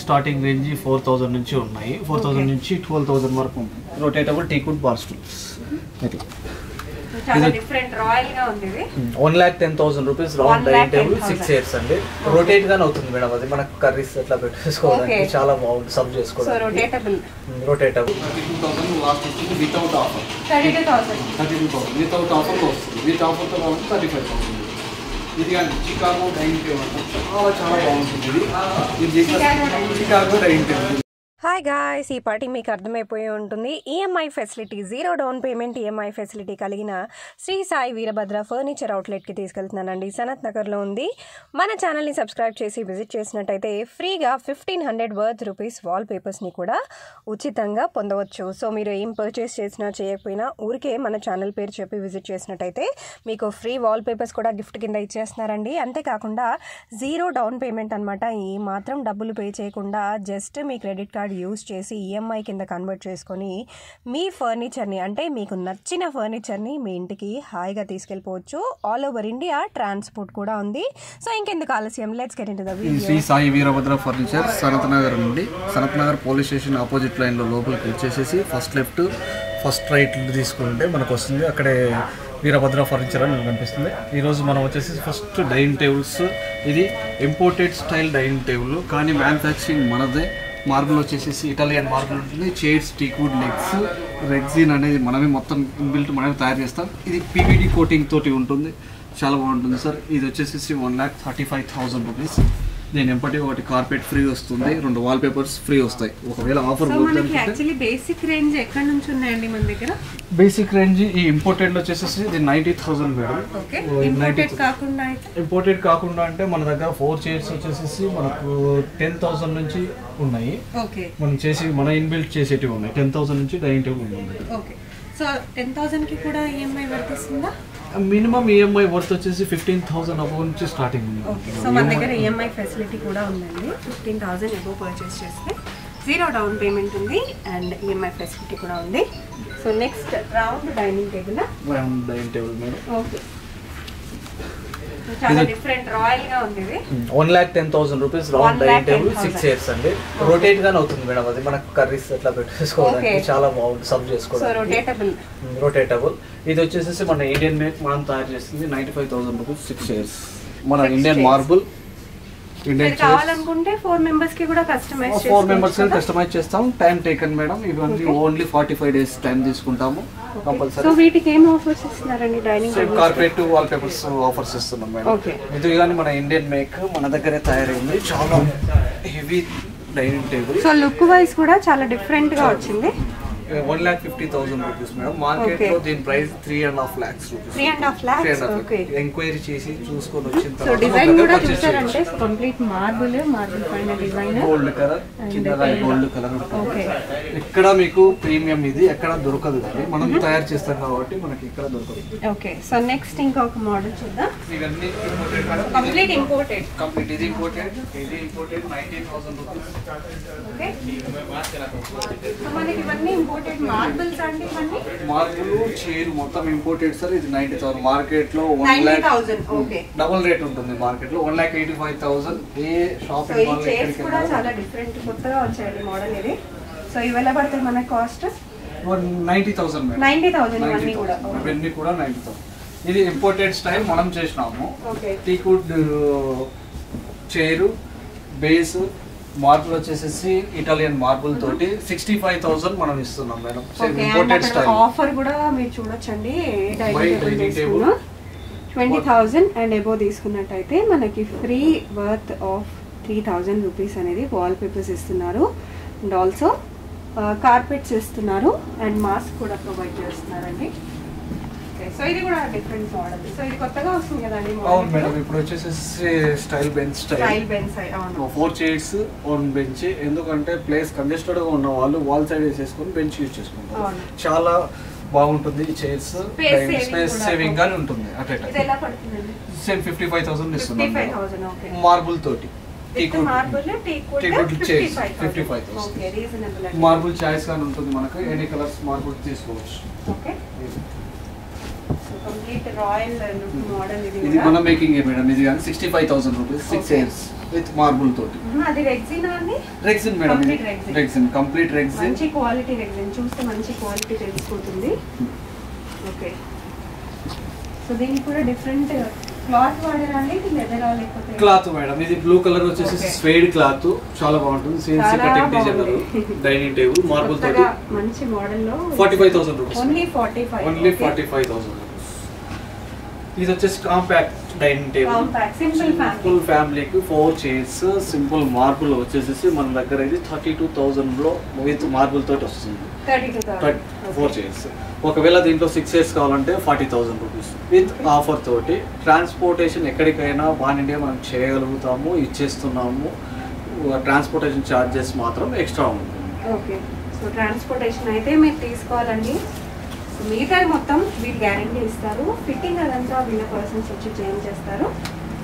Starting range 4000 నుంచి ఉన్నాయి 4000 నుంచి 12000 వరకు ఉంటుంది rotatable teakwood bar stools ఇది చాలా డిఫరెంట్ రాయల్ గా ఉంది ఇది 110000 రూపాయస్ రౌండ్ డైనింగ్ టేబుల్ 6 చైర్స్ అండి రొటేట్ గానే అవుతుంది మేడం అది మనకు కర్రీస్ అట్లా పెట్టుకోవడానికి చాలా బాగుంది సబ్ చేసుకోవడానికి సో రొటేటబుల్ 32000 లాస్ట్ ఇచ్చింది వితౌట్ ఆఫర్ 32000 వితౌట్ ఆఫర్ వస్తుంది విత్ ఆఫర్ తో మనం 35000 ఇది గాని చికాగో డైనింగ్ టేబుల్ చాలా చాలా బాగుంటుంది ఇది Chicago dining table Hi guys, ee party meeku ardhamayipoyi untundi EMI facility 0 down payment EMI facility kaligina Sri Sai Veerabhadra Furniture outlet ki teeskeltunanandi Sanat Nagar lo undi mana channel ni subscribe chesi visit chesinataithe free ga 1500 worth rupees wallpapers ni kuda uchitanga pondavachchu so meeru em purchase chesina cheyapoyina urike mana channel peru cheppi visit chesinataithe meeku free wallpapers kuda gift kinda ichestunarandi ante kaakunda 0 down payment anamata ee matram doublu pay cheyakunda just mee credit card use చేసి EMI కింద convert చేసుకొని మీ ఫర్నిచర్ని అంటే మీకు నచ్చిన ఫర్నిచర్ని మీ ఇంటికి హాయిగా తీసుకెళ్ళిపోవచ్చు ఆల్ ఓవర్ ఇండియా ట్రాన్స్పోర్ట్ కూడా ఉంది సో ఇంకెందుకు ఆలస్యం let's get into the video Shri Sai Veerabhadra furniture Sanath Nagar నుండి Sanath Nagar police station opposite లైన్లో లోపలికి వచ్చేసేసి ఫస్ట్ లెఫ్ట్ ఫస్ట్ రైట్ తీసుకుంటే మనకు వస్తుంది అక్కడే వీరభద్ర ఫర్నిచర్ అని కనిపిస్తుంది ఈరోజు మనం వచ్చేసి ఫస్ట్ డైనింగ్ టేబుల్స్ ఇది ఇంపోర్టెడ్ స్టైల్ డైనింగ్ టేబుల్ కానీ మ్యానుఫ్యాక్చరింగ్ మనదే మార్బుల్ వచ్చేసేసి ఇటాలియన్ మార్బుల్ ఉంటుంది చైర్స్ టీక్వుడ్ లెగ్స్ రెగ్జిన్ అనేది మనమే మొత్తం బిల్ట్ మనమే తయారు చేస్తాం ఇది పీవీడీ కోటింగ్ తోటి ఉంటుంది చాలా బాగుంటుంది సార్ ఇది వచ్చేసేసి 1,35,000 రూపీస్ దీని ఎంపటి ఒకటి కార్పెట్ ఫ్రీ వస్తుంది రెండు వాల్ పేపర్స్ ఫ్రీ వస్తాయి ఒకవేళ ఆఫర్ బేసిక్ రేంజ్ ఈ ఇంపోర్టెడ్ వచ్చేసేసి 90,000 మేడం ఇంపోర్టెడ్ కాకుండా అంటే మన దగ్గర 4 చైర్స్ వచ్చేసేసి మనకు 10,000 నుంచి ఉన్నాయి మనం చేసి మన ఇన్బిల్ట్ చేసేటివి ఉన్నాయి 10,000 నుంచి డైనింగ్ టేబుల్ ఉంది సో 10,000 కి కూడా ఈఎంఐ వర్తిస్తుందా మినిమం ఈఎంఐ వర్త్ వచ్చేసి 15,000 అబౌవ్ నుంచి స్టార్టింగ్ ఉంది ఓకే సో మన దగ్గర ఈఎంఐ ఫెసిలిటీ కూడా ఉందండి 15,000 అబౌవ్ పర్చేస్ చేస్తే 0 డౌన్ పేమెంట్ ఉంది అండ్ ఈఎంఐ ఫెసిలిటీ కూడా ఉంది so next round dining table madam okay so చాలా డిఫరెంట్ రాయల్ గా ఉంది ఇది 1,10,000 రూపాయస్ రౌండ్ డైనింగ్ టేబుల్ 6 చైర్స్ అండి రొటేట్ గానే అవుతుంది మేడం అది మనకు కర్రీస్ అట్లా పెట్టుకోవడానికి చాలా బాగుంది సబ్ చేసుకోవడానికి సో రొటేటబుల్ ఇది వచ్చేసేసి మన ఇండియన్ మేక్ మనం తయారు చేస్తుంది 95,000 రూపాయస్ 6 చైర్స్ మన ఇండియన్ మార్బుల్ కావాలనుకుంటే 4 మెంబర్స్ కి కూడా కస్టమైజ్ చేస్తాం టైం టేకన్ మేడం ఇవన్నీ ఓన్లీ 45 డేస్ టైం తీసుకుంటాము కంపల్సరీ సో వీటికి ఏమ ఆఫర్స్ ఇస్తున్నారండి dining table carpet wall papers offers ఇస్తున్నాం మేడం ఇది గాని మన ఇండియన్ మేక్ మన దగ్గరే తయారైంది చాలా heavy dining table so look wise కూడా చాలా డిఫరెంట్ గా వచ్చింది 1,50,000 rupees madam market lo din price 3.5 lakhs okay enquiry chesi chusukoni vachin tarvata so design kuda chusarante complete marble paina design gold color kinda gold color okay ikkada meeku premium idi ekkada dorukadu manam tayar chestam kabatti manaki ikkada dorukadu okay so next inkoka model chudda ivanni complete imported idi imported 19,000 rupees okay so manaki ivanni marbles అంటే ఇవన్నీ marble chair మొత్తం imported sir ఇది 90,000 market లో 1,90,000 okay double rate ఉంటుంది market లో 1,85,000 ఏ shop in market కి ఇది కూడా చాలా డిఫరెంట్ కొత్తగా వచ్చేది మోడల్ ఇది సో ఇవెలా పడతది మన కాస్ట్ 90,000 మేడం 90,000 ఇవన్నీ కూడా 90,000 ఇది ఇంపోర్టెడ్ స్టైల్ మనం చేస్తాము okay teakwood chair base marble వచ్చేసేసి ఇటాలియన్ మార్బుల్ తోటి 65,000 మనం ఇస్తున్నాం మేడం ఇంపోర్టెడ్ స్టైల్ ఆఫర్ కూడా మీరు చూడొచ్చండి డైనింగ్ టేబుల్ 20,000 అండ్ అబౌవ్ తీసుకున్నట్లయితే మనకి ఫ్రీ వర్త్ ఆఫ్ 3,000 రూపీస్ అనేది వాల్ పేపర్స్ ఇస్తున్నారు అండ్ ఆల్సో కార్పెట్స్ ఇస్తున్నారు అండ్ మాస్క్ కూడా ప్రొవైడ్ చేస్తున్నారండి సో ఇది కూడా డిఫరెంట్ మోడల్ సో ఇది కొత్తగా వస్తుంది కదండి అవును మేడం ఇప్పుడు వచ్చేసేసి స్టైల్ బెంచ్ అవును 4 చైర్స్ ఆన్ బెంచ్ ఎందుకంటే ప్లేస్ కంజెస్టెడ్ గా ఉన్న వాళ్ళు వాల్ సైడ్ వేసేసుకొని బెంచ్ యూస్ చేసుకుంటారు చాలా బాగుంటుంది ఈ చైర్స్ స్పేస్ సేవింగ్ గాని ఉంటుంది అటెట్ ఇది ఎలా పడుతుందండి సేమ్ 55,000 ఇస్తున్నాం 55,000 ఓకే మార్బుల్ తోటి మార్బుల్ చాయిస్ గాని ఉంటుంది మనకు ఎనీ కలర్స్ మార్బుల్ తీసుకోవచ్చు okay complete royal look model idi mana making e madam idi gan 65,000 rupees 6 years with marble toti. Adi resin ani? Resin madam. Complete resin. Resin complete resin. Manchi quality resin. Chuste manchi quality telusukotundi. Okay. So deeniki kuda different cloth vadarali ki leather all ekothe. Cloth madam. Idi blue color vachesi suede cloth. Chaala baaguntundi. Sensi cutting design. Dining table marble toti. Manchi model lo ₹45,000. Only 45. Only 45,000. This is just compact dining table. Compact, simple family. Simple family, 4 chairs, simple marble. Which is man daggara idi 32,000 blo with marble tho ostundi. 32,000. 4 chairs. Okavela deentlo 6 chairs kavalante ₹40,000 with offer toti. Transportation ekkadikaina one India manam cheyagalugutamu, ichestunnamu. Transportation charges matram extra untundi. Okay. So transportation aithe meeku teesukovalandi. Metre మొత్తం వీళ్ళు guarantee ఇస్తారు, fitting అదంతా వీళ్ళ persons వచ్చి change చేస్తారు.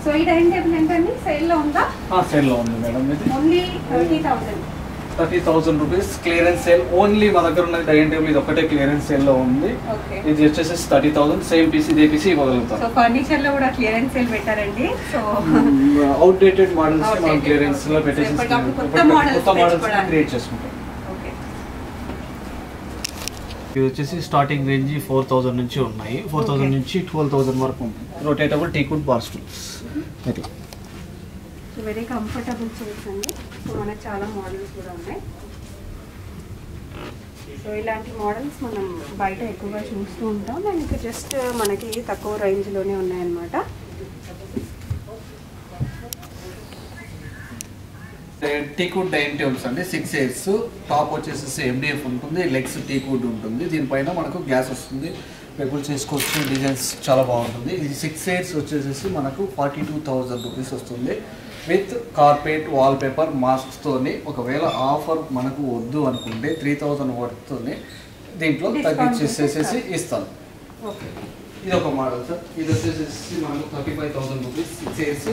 So ఈ dining table ఏంటండి, సేల్లో ఉందా? సేల్లో ఉంది మేడం, ఇది only 30,000 rupees clearance sale. Only మా దగ్గర ఉన్న డైనింగ్ టేబుల్ ఇది ఒకటే క్లియరెన్స్ సేల్లో ఉంది. ఇది వచ్చేసి 30,000, సేమ్ పీస్ ఇదే పీస్ ఇవ్వగలుగుతాం. సో ఫర్నిచర్లో కూడా క్లియరెన్స్ సేల్ పెట్టారండి. సో అవుట్డేటెడ్ మోడల్స్ మనం క్లియరెన్స్లో పెట్టేసి కొత్త మోడల్స్ క్రియేట్ చేసుకుంటాం. ఇది వచ్చేసి స్టార్టింగ్ రేంజ్ 4000 నుంచి ఉన్నాయి, 4000 నుంచి 12000 వరకు ఉంది. రొటేటబుల్ టీకుడ్ బార్ స్టూల్స్, ఇది వెరీ కంఫర్టబుల్ చైర్స్ అండి. సో మనకి చాలా మోడల్స్ కూడా ఉన్నాయి. సో ఇలాంటి మోడల్స్ మనం బయట ఎక్కువగా చూస్తూ ఉంటాం, మనకి జస్ట్ మనకి తక్కువ రేంజ్ లోనే ఉన్నాయి అన్నమాట. టీకుడ్ డైనింగ్ టేబుల్స్ అండి, 6 chairs, టాప్ వచ్చేసి MDF ఉంటుంది, లెగ్స్ టీకుడ్ ఉంటుంది. దీనిపైన మనకు గ్యాస్ వస్తుంది, పెబుల్ చేసుకోవచ్చు, డిజైన్స్ చాలా బాగుంటుంది. ఇది 6 chairs వచ్చేసి మనకు ₹42,000 వస్తుంది విత్ కార్పెట్, వాల్పేపర్, మాస్క్స్తోని. ఒకవేళ ఆఫర్ మనకు వద్దు అనుకుంటే 3000 వరకుతోనే దీంట్లో తగ్గించేసేసి ఇస్తాను. ఓకే, ఇది ఒక మోడల్ సార్. ఇది వచ్చేసి మనకు ₹35,000, 6 chairs.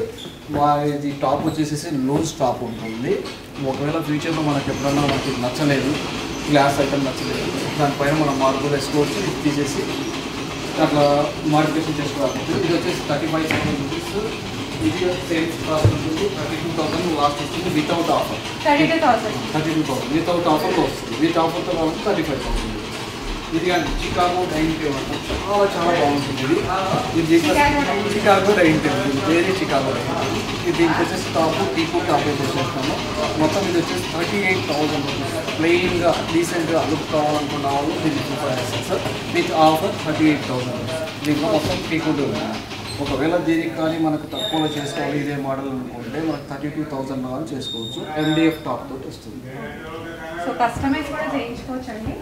ఇది టాప్ వచ్చేసేసి లూజ్ టాప్ ఉంటుంది. ఒకవేళ ఫ్యూచర్లో మనకు ఎప్పుడన్నా మనకి నచ్చలేదు, గ్లాస్ ఐటమ్ నచ్చలేదు, దానిపైన మనం మార్పులు వేసుకోవచ్చు, ఇది తీసేసి అట్లా మాడిఫికేషన్ చేసుకోవచ్చు. ఇది వచ్చేసి ₹35,000. ఇది సేల్స్ కాస్ట్ ఉంటుంది, ₹32,000 లాస్ట్ వస్తుంది వితౌట్ ఆఫర్. ₹32,000 వితౌట్ ఆఫర్లో వస్తుంది, విత్ ఆఫర్తో మనకు ₹35,000. ఇది కానీ చికాగో డైనింగ్ టేబుల్, చాలా చాలా బాగుంటుంది. ఇది చికాగో డైనింగ్ టేబుల్, వేరే చికాగో డైనింగ్. ఇది దీనికి వచ్చేసి టాప్ టీకుడ్ టాప్ చేసేస్తాము. మొత్తం ఇది వచ్చేసి ₹38,000. ప్లెయిన్గా డీసెంట్గా లుక్ కావాలనుకున్న వాళ్ళు దీన్ని ప్రిఫర్ చేస్తారు సార్. With offer ₹38,000. దీంట్లో మొత్తం టీకుడ్. ఒకవేళ దీనికి కానీ మనకు తక్కువలో చేసుకోవాలి ఇదే మోడల్ అనుకుంటే మనకు ₹32,000 కానీ చేసుకోవచ్చు. MDF టాప్ తోటి వస్తుంది. సో కస్టమైజ్ కూడా చేయించుకోవచ్చండి.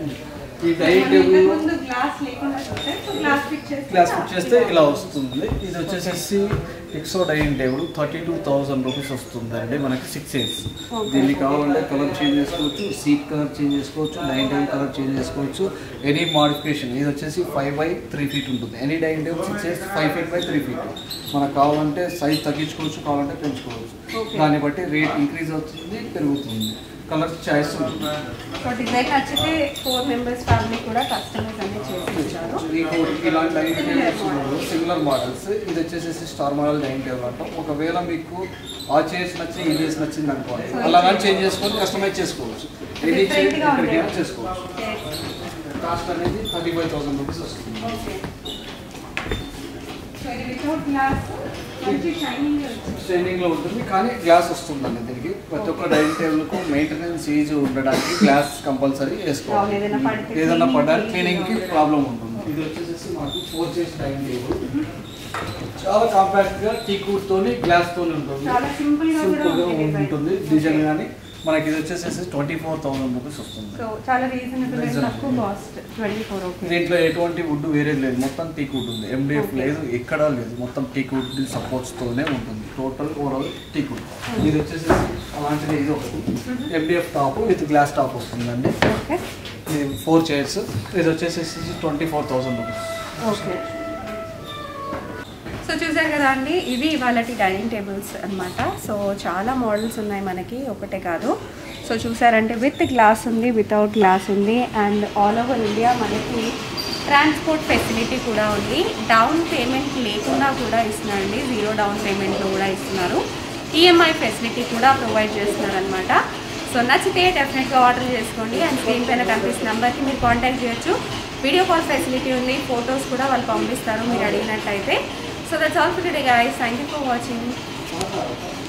ఈ డైనింగ్ టేబుల్ ముందు గ్లాస్ లేకుండా చూస్తే గ్లాస్ ఫిట్ చేస్తే ఇలా వస్తుంది. ఇది వచ్చేసి ఎక్సో డైనింగ్ టేబుల్ ₹32,000 వస్తుందండి మనకి 6 chairs. దీన్ని కావాలంటే కలర్ చేంజ్ చేసుకోవచ్చు, సీట్ కలర్ చేంజ్ చేసుకోవచ్చు, డైనింగ్ టేబుల్ కలర్ చేంజ్ చేసుకోవచ్చు, ఎనీ మోడిఫికేషన్. ఇది వచ్చేసి 5x3 feet ఉంటుంది. Any dining table 6 chairs 5 feet by 3 feet. మనకు కావాలంటే సైజ్ తగ్గించుకోవచ్చు, కావాలంటే పెంచుకోవచ్చు. దాన్ని బట్టి రేట్ ఇంక్రీజ్ అవుతుంది, పెరుగుతుంది. కలర్ చాయిస్ ఉంటుంది. సో డిజైన్ నచ్చితే 4 members ఫ్యామిలీ కూడా కస్టమైజ్ అన్ని చేయించారు. ఇలాంటి డైనింగ్ టేబుల్స్ సిమిలర్ మోడల్స్. ఇది వచ్చేసి స్టార్ మోడల్ డైనింగ్ టేబుల్ అంటాం. ఒకవేళ మీకు ఆ చైర్స్ నచ్చి ఈ చైర్స్ నచ్చింది అనుకోండి, అలాగే చేంజ్ చేసుకొని కస్టమైజ్ చేసుకోవచ్చు, ఎనీ చైర్ చేసుకోవచ్చు. కాస్ట్ అనేది ₹35,000 వస్తుంది. స్టైనింగ్లో ఉంటుంది కానీ గ్లాస్ వస్తుందండి. దీనికి ప్రతి ఒక్క డైనింగ్ టేబుల్కు మెయింటెనెన్స్ ఈజీ ఉండడానికి గ్లాస్ కంపల్సరీ వేసుకోవాలి, ఏదైనా పడడానికి క్లీనింగ్కి ప్రాబ్లం ఉంటుంది. ఇది వచ్చేసి మనకు 4 chairs డైనింగ్ టేబుల్, చాలా కాంపాక్ట్గా టీకుడ్తోని గ్లాస్తోని ఉంటుంది, సింపుల్గా ఉంటుంది డిజైన్. కానీ మనకి ఇది వచ్చేసి ₹24,000 వస్తుంది. సో చాలా రీజనబుల్, తక్కువ కాస్ట్. 24. దీంట్లో ఎటువంటి వుడ్ వేరేది లేదు, మొత్తం టీకుడ్ ఉంది. MDF లేదు, ఎక్కడా లేదు, మొత్తం టీకుడ్ సపోర్ట్స్ తోనే ఉంటుంది. Total overall teakwood. ఇది వచ్చేసి అలాంటిది, ఇది ఒకటి MDF top with glass top వస్తుందండి. ఇది 4 chairs. ఇది వచ్చేసి ₹24,000. ఓకే, సో చూసారు కదా అండి, ఇవి ఇవాళ డైనింగ్ టేబుల్స్ అన్నమాట. సో చాలా మోడల్స్ ఉన్నాయి మనకి, ఒకటే కాదు. సో చూసారంటే విత్ గ్లాస్ ఉంది, వితౌట్ గ్లాస్ ఉంది. అండ్ ఆల్ ఓవర్ ఇండియా మనకి ట్రాన్స్పోర్ట్ ఫెసిలిటీ కూడా ఉంది. డౌన్ పేమెంట్ లేకుండా కూడా ఇస్తున్నారండి, 0 డౌన్ పేమెంట్లో కూడా ఇస్తున్నారు. EMI facility kuda provide chestunaru anamata. So nachite definitely order chesukondi and screen paina company's number ki meer contact cheyochu. Video call facility undi, photos kuda vallu pampistaru meer adiginattaithe. So that's all for today guys. Thank you for watching.